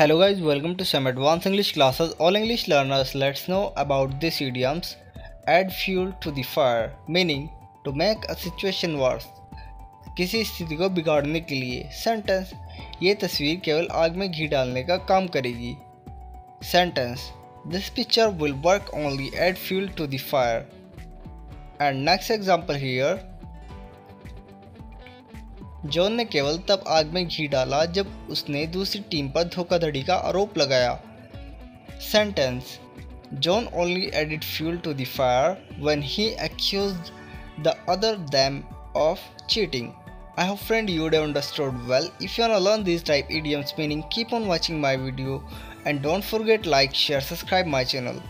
Hello guys, welcome to some advanced English classes. All English learners, let's know about these idioms. Add fuel to the fire, meaning to make a situation worse. किसी स्थिति को बिगाड़ने के लिए. Sentence: ये तस्वीर केवल आग में घी डालने का काम करेगी. Sentence: This picture will work only add fuel to the fire. And next example here. John ने केवल तब आग में घी डाला जब उसने दूसरी टीम पर धोखाधड़ी का आरोप लगाया. Sentence: John only added fuel to the fire when he accused the other them of cheating. I hope friend you have understood well. If you want to learn this type idioms meaning, keep on watching my video and don't forget like, share, subscribe my channel.